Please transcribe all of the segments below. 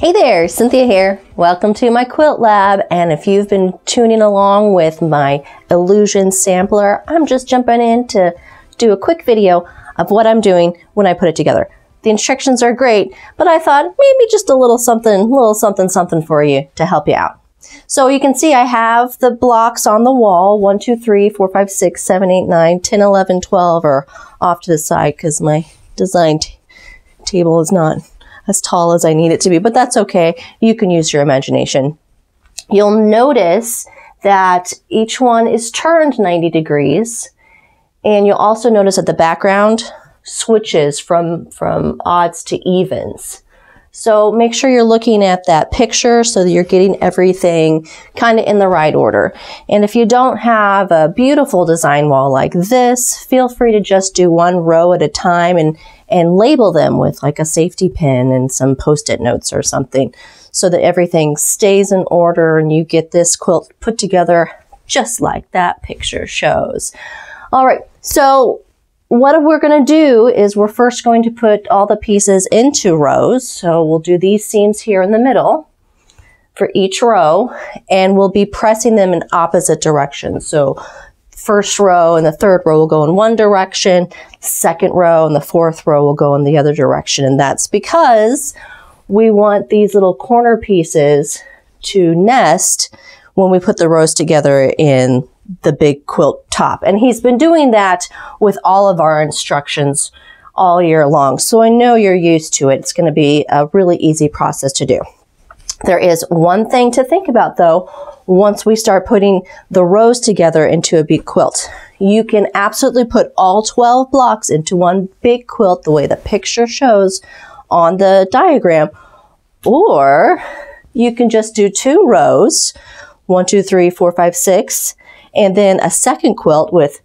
Hey there, Cynthia here. Welcome to my quilt lab, and if you've been tuning along with my Illusion Sampler, I'm just jumping in to do a quick video of what I'm doing when I put it together. The instructions are great, but I thought maybe just a little something, something for you to help you out. So you can see I have the blocks on the wall, 1, 2, 3, 4, 5, 6, 7, 8, 9, 10, 11, 12 are off to the side because my design table is not as tall as I need it to be, but that's okay. You can use your imagination. You'll notice that each one is turned 90 degrees, and you'll also notice that the background switches from odds to evens. So make sure you're looking at that picture so that you're getting everything kind of in the right order. And if you don't have a beautiful design wall like this, feel free to just do one row at a time and label them with like a safety pin and some post-it notes or something so that everything stays in order and you get this quilt put together just like that picture shows. All right, so what we're going to do is we're first going to put all the pieces into rows. So we'll do these seams here in the middle for each row, and we'll be pressing them in opposite directions. So first row and the third row will go in one direction, second row and the fourth row will go in the other direction. And that's because we want these little corner pieces to nest when we put the rows together in the big quilt top. And he's been doing that with all of our instructions all year long. So I know you're used to it. It's going to be a really easy process to do. There is one thing to think about though. Once we start putting the rows together into a big quilt, you can absolutely put all 12 blocks into one big quilt the way the picture shows on the diagram, or you can just do two rows, 1, 2, 3, 4, 5, 6, and then a second quilt with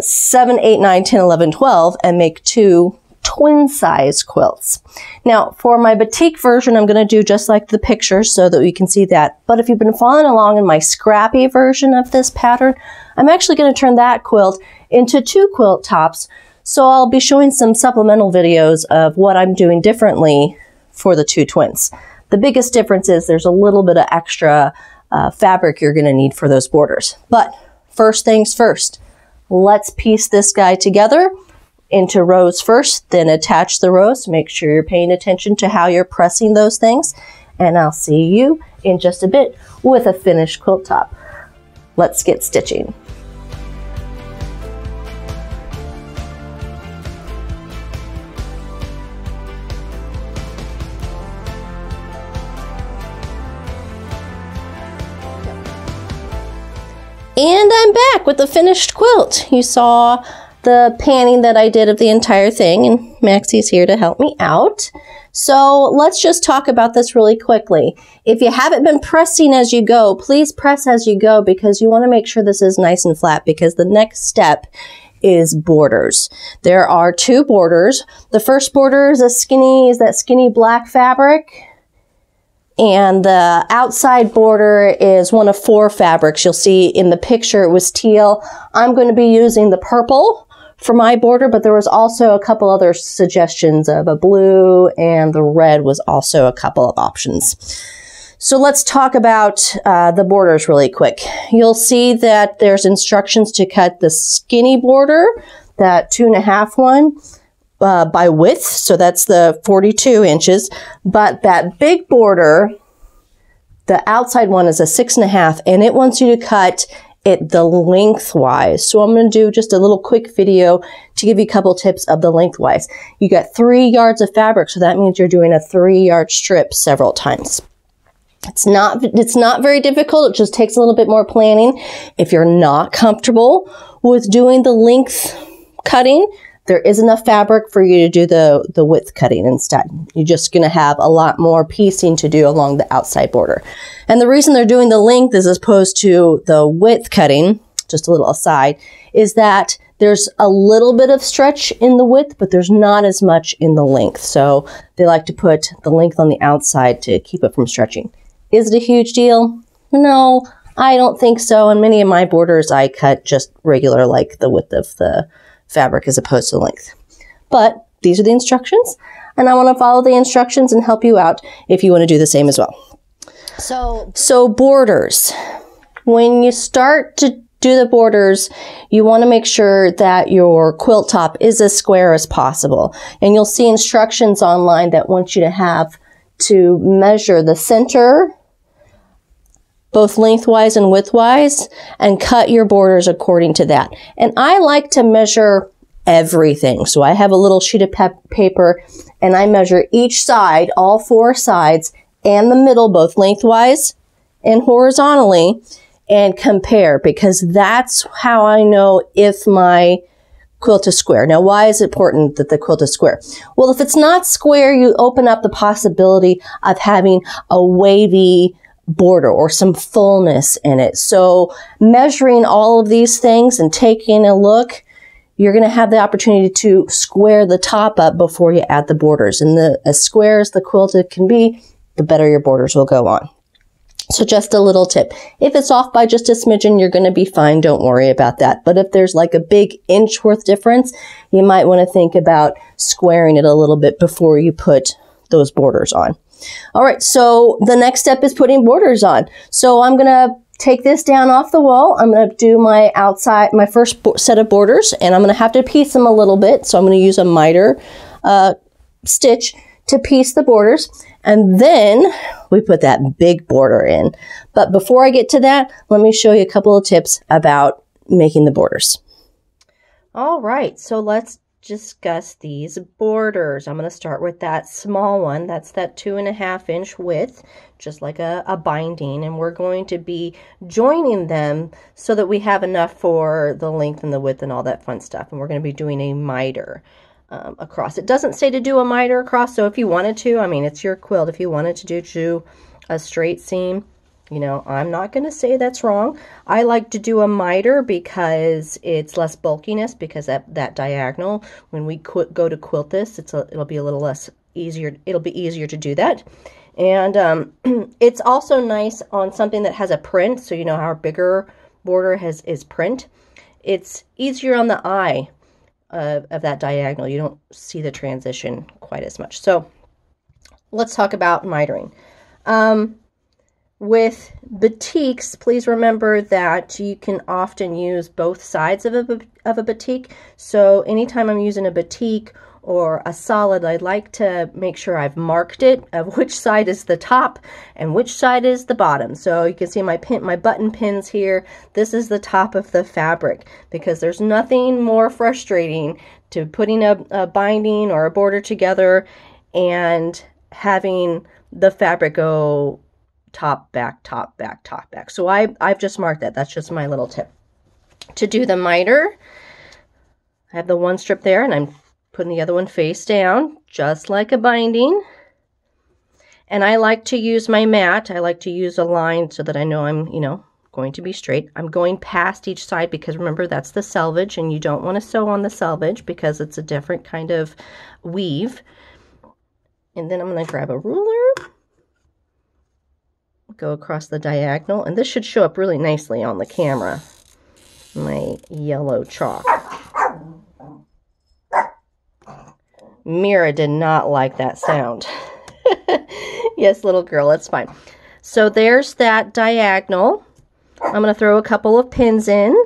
7, 8, 9, 10, 11, 12, and make two twin size quilts. Now for my batik version, I'm going to do just like the picture so that we can see that. But if you've been following along in my scrappy version of this pattern, I'm actually going to turn that quilt into two quilt tops. So I'll be showing some supplemental videos of what I'm doing differently for the two twins. The biggest difference is there's a little bit of extra fabric you're going to need for those borders. But first things first, let's piece this guy together into rows first, then attach the rows. Make sure you're paying attention to how you're pressing those things, and I'll see you in just a bit with a finished quilt top. Let's get stitching. And I'm back with the finished quilt. You saw the panning that I did of the entire thing, and Maxie's here to help me out. So let's just talk about this really quickly. If you haven't been pressing as you go, please press as you go, because you want to make sure this is nice and flat, because the next step is borders. There are two borders. The first border is that skinny black fabric. And the outside border is one of four fabrics. You'll see in the picture it was teal. I'm going to be using the purple for my border, but there was also a couple other suggestions of a blue, and the red was also a couple of options. So let's talk about the borders really quick. You'll see that there's instructions to cut the skinny border, that 2.5 one, by width, so that's the 42 inches, but that big border, the outside one, is a 6.5, and it wants you to cut it the lengthwise. So I'm going to do just a little quick video to give you a couple tips of the lengthwise. You got 3 yards of fabric, so that means you're doing a 3-yard strip several times. It's not very difficult. It just takes a little bit more planning. If you're not comfortable with doing the length cutting, there is enough fabric for you to do the width cutting instead. You're just going to have a lot more piecing to do along the outside border. And the reason they're doing the length as opposed to the width cutting, just a little aside, is that there's a little bit of stretch in the width, but there's not as much in the length. So they like to put the length on the outside to keep it from stretching. Is it a huge deal? No, I don't think so. In many of my borders, I cut just regular, like the width of the fabric as opposed to length. But these are the instructions. and I want to follow the instructions and help you out if you want to do the same as well. So borders. When you start to do the borders, you want to make sure that your quilt top is as square as possible. And you'll see instructions online that want you to have to measure the center, both lengthwise and widthwise, and cut your borders according to that. And I like to measure everything. So I have a little sheet of paper and I measure each side, all four sides, and the middle, both lengthwise and horizontally, and compare, because that's how I know if my quilt is square. Now, why is it important that the quilt is square? Well, if it's not square, you open up the possibility of having a wavy border or some fullness in it. So measuring all of these things and taking a look, you're going to have the opportunity to square the top up before you add the borders. And as square as the quilt it can be, the better your borders will go on. So just a little tip. If it's off by just a smidgen, you're going to be fine. Don't worry about that. But if there's like a big inch worth difference, you might want to think about squaring it a little bit before you put those borders on. All right. So the next step is putting borders on. So I'm going to take this down off the wall. I'm going to do my outside, my first set of borders, and I'm going to have to piece them a little bit. So I'm going to use a miter stitch to piece the borders. And then we put that big border in. But before I get to that, let me show you a couple of tips about making the borders. All right, so let's discuss these borders. I'm going to start with that small one. That's that 2.5 inch width, just like a binding. And we're going to be joining them so that we have enough for the length and the width and all that fun stuff. And we're going to be doing a miter across. It doesn't say to do a miter across, so if you wanted to, I mean, it's your quilt, if you wanted to do a straight seam, you know, I'm not going to say that's wrong. I like to do a miter because it's less bulkiness, because that diagonal, when we go to quilt this, it'll be a little less easier, it'll be easier to do that. And it's also nice on something that has a print, so you know how our bigger border is print. It's easier on the eye of that diagonal. You don't see the transition quite as much. So let's talk about mitering. With batiks, please remember that you can often use both sides of a batik. So anytime I'm using a batik or a solid, I like to make sure I've marked it of which side is the top and which side is the bottom. So you can see my button pins here. This is the top of the fabric, because there's nothing more frustrating to putting a binding or a border together and having the fabric go top, back, top, back, top, back. So I've just marked that. That's just my little tip. To do the miter, I have the one strip there, and I'm putting the other one face down, just like a binding. And I like to use my mat. I like to use a line so that I know I'm, you know, going to be straight. I'm going past each side because remember, that's the selvage, and you don't want to sew on the selvage because it's a different kind of weave. And then I'm going to grab a ruler, go across the diagonal, and this should show up really nicely on the camera, my yellow chalk. Mira did not like that sound. Yes, little girl, it's fine. So there's that diagonal. I'm going to throw a couple of pins in.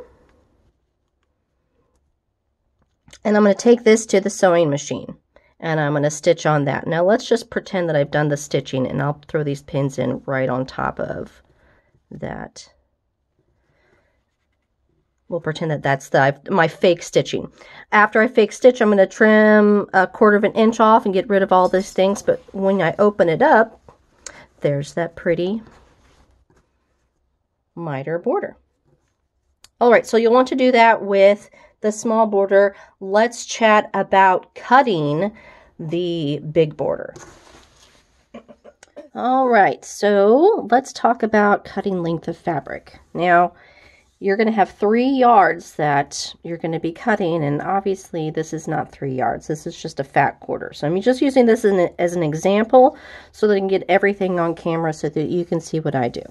And I'm going to take this to the sewing machine. And I'm going to stitch on that. Now let's just pretend that I've done the stitching, and I'll throw these pins in right on top of that. We'll pretend that that's my fake stitching. After I fake stitch, I'm going to trim 1/4 inch off and get rid of all these things. But when I open it up, there's that pretty miter border. All right, so you'll want to do that with the small border. Let's chat about cutting the big border. All right, so let's talk about cutting length of fabric. Now, you're going to have 3 yards that you're going to be cutting, and obviously this is not 3 yards. This is just a fat quarter. So I'm just using this as an example so that I can get everything on camera so that you can see what I do.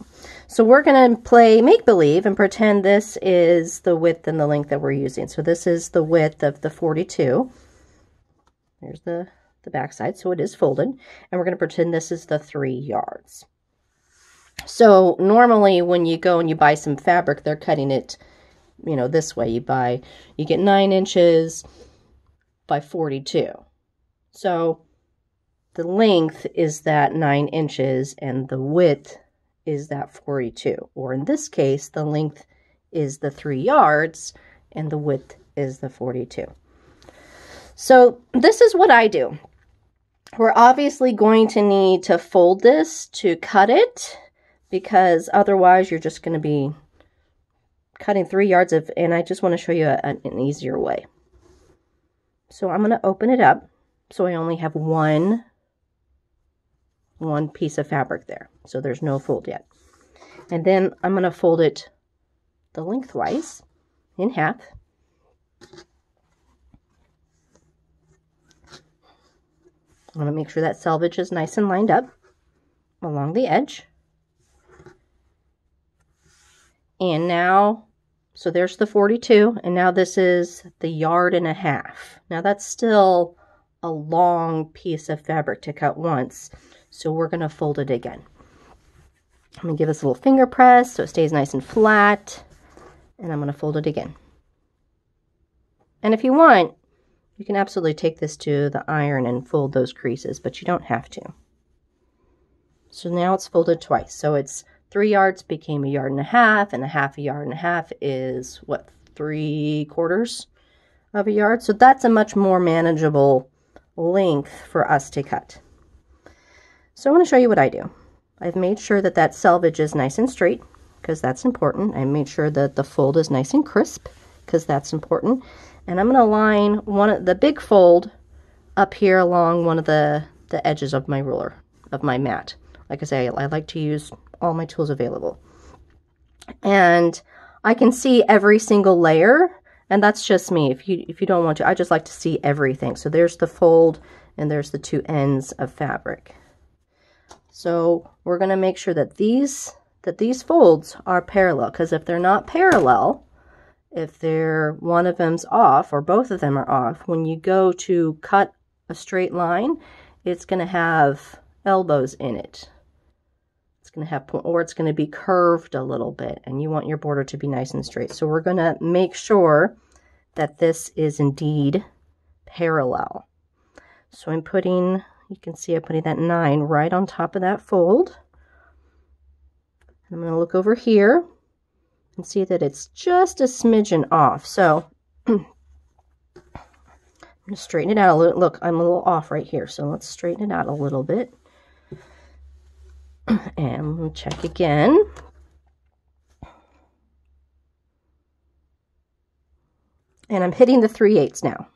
So we're going to play make-believe and pretend this is the width and the length that we're using. So this is the width of the 42. There's the the back side, so it is folded, and we're going to pretend this is the 3 yards. So normally when you go and you buy some fabric, they're cutting it, you know, this way. You get 9 inches by 42. So the length is that 9 inches and the width is that 42. Or in this case, the length is the 3 yards and the width is the 42. So this is what I do. We're obviously going to need to fold this to cut it, because otherwise you're just going to be cutting 3 yards of, and I just want to show you an easier way. So I'm going to open it up so I only have one piece of fabric there. So there's no fold yet. And then I'm going to fold it the lengthwise in half. I'm going to make sure that selvage is nice and lined up along the edge. And now, so there's the 42, and now this is the 1.5 yards. Now that's still a long piece of fabric to cut once, so we're going to fold it again. I'm going to give this a little finger press so it stays nice and flat, and I'm going to fold it again. And if you want, you can absolutely take this to the iron and fold those creases, but you don't have to. So now it's folded twice, so it's 3 yards became 1.5 yards, and a half 1.5 yards is, what, 3/4 of a yard? So that's a much more manageable length for us to cut. So I want to show you what I do. I've made sure that that selvage is nice and straight, because that's important. I made sure that the fold is nice and crisp, because that's important. And I'm going to line one of the big fold up here along one of the edges of my ruler, of my mat. Like I say, I like to use all my tools available, and I can see every single layer, and that's just me. If you don't want to, I just like to see everything. So there's the fold and there's the two ends of fabric. So we're going to make sure that these folds are parallel, because if they're not parallel, if they're one of them's off or both of them are off, when you go to cut a straight line, it's going to have elbows in it. Or it's going to be curved a little bit, and you want your border to be nice and straight. So we're going to make sure that this is indeed parallel. So I'm putting, you can see I'm putting that 9 right on top of that fold. I'm going to look over here and see that it's just a smidgen off. So I'm going to straighten it out a little. Look, I'm a little off right here, so let's straighten it out a little bit. And we'll check again. And I'm hitting the 3/8 now.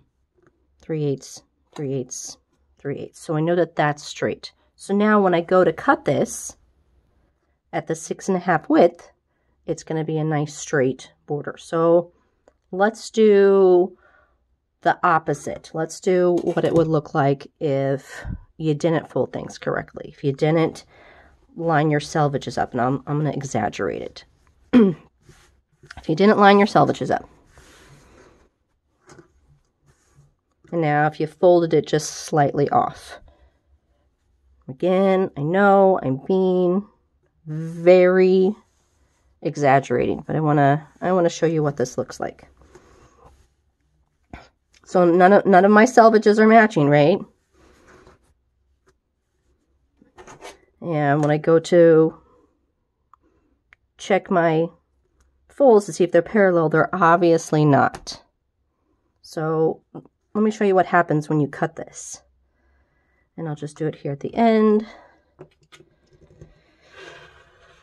3/8, 3/8, 3/8. So I know that that's straight. So now when I go to cut this at the 6.5 width, it's going to be a nice straight border. So let's do the opposite. Let's do what it would look like if you didn't fold things correctly. If you didn't line your selvages up, and I'm going to exaggerate it. If you didn't line your selvages up. And now if you folded it just slightly off. Again, I know I'm being very exaggerating, but I want to show you what this looks like. So none of my selvages are matching, right? And when I go to check my folds to see if they're parallel, they're obviously not. So let me show you what happens when you cut this. And I'll just do it here at the end.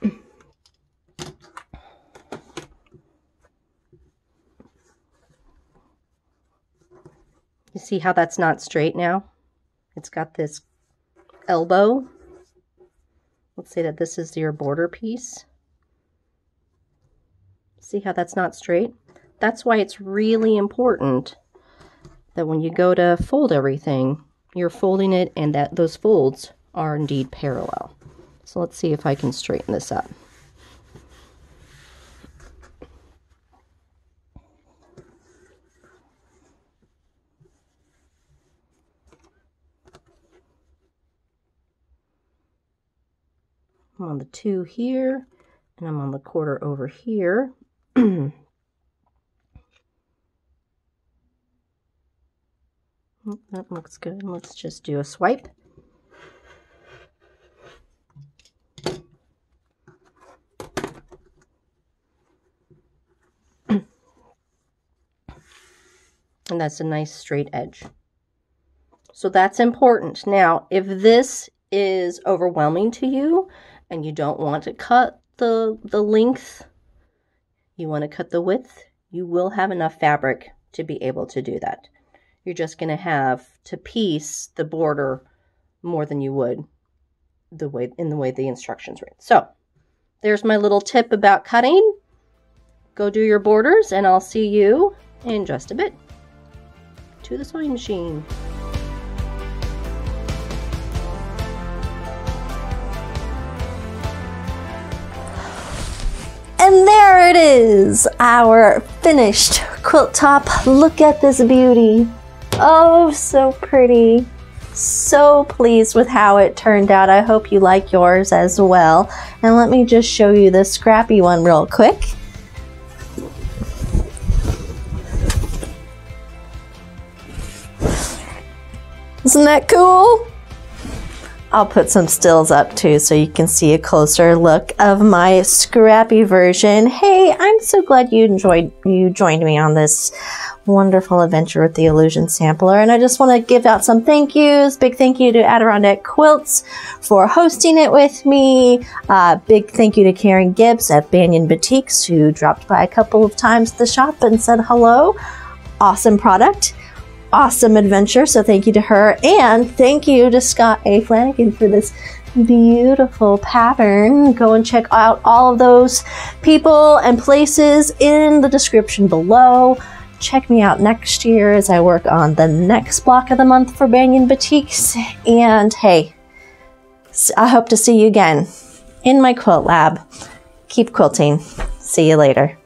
You see how that's not straight now? It's got this elbow. Let's say that this is your border piece. See how that's not straight? That's why it's really important that when you go to fold everything, you're folding it and that those folds are indeed parallel. So let's see if I can straighten this up. I'm on the 2 here, and I'm on the quarter over here. That looks good. Let's just do a swipe. And that's a nice straight edge. So that's important. Now, if this is overwhelming to you and you don't want to cut the length, you want to cut the width, you will have enough fabric to be able to do that. You're just going to have to piece the border more than you would in the way the instructions read. So there's my little tip about cutting. Go do your borders, and I'll see you in just a bit. To the sewing machine. And there it is, our finished quilt top. Look at this beauty. Oh, so pretty. So pleased with how it turned out. I hope you like yours as well. And let me just show you the scrappy one real quick. Isn't that cool? I'll put some stills up too so you can see a closer look of my scrappy version. Hey, I'm so glad you joined me on this wonderful adventure with the Illusion Sampler, and I just want to give out some thank yous. Big thank you to Adirondack Quilts for hosting it with me. Big thank you to Karen Gibbs at Banyan Batiks, who dropped by a couple of times at the shop and said hello. Awesome product, awesome adventure, so thank you to her. And thank you to Scott A. Flanagan for this beautiful pattern. Go and check out all of those people and places in the description below. Check me out next year as I work on the next block of the month for Banyan Batiks. And hey, I hope to see you again in my quilt lab. Keep quilting. See you later.